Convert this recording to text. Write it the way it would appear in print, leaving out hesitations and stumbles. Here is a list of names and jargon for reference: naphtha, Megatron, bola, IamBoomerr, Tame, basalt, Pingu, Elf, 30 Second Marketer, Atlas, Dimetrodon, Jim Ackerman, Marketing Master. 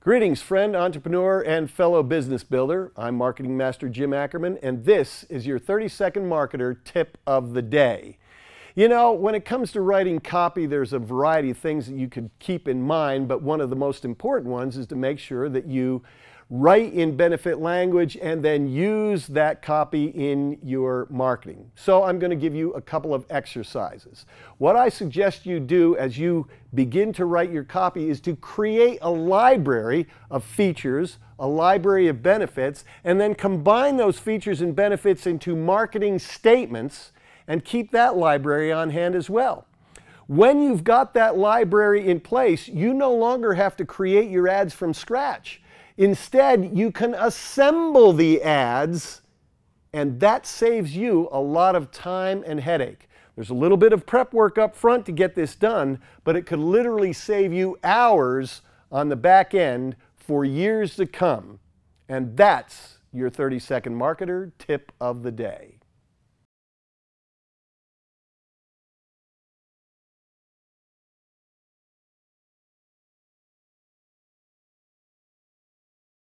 Greetings, friend, entrepreneur, and fellow business builder. I'm Marketing Master Jim Ackerman, and this is your 30 Second Marketer Tip of the Day. You know, when it comes to writing copy, there's a variety of things that you could keep in mind, but one of the most important ones is to make sure that you write in benefit language and then use that copy in your marketing. So I'm going to give you a couple of exercises. What I suggest you do as you begin to write your copy is to create a library of features, a library of benefits, and then combine those features and benefits into marketing statements and keep that library on hand as well. When you've got that library in place, you no longer have to create your ads from scratch. Instead, you can assemble the ads, and that saves you a lot of time and headache. There's a little bit of prep work up front to get this done, but it could literally save you hours on the back end for years to come. And that's your 30 Second Marketer Tip of the Day.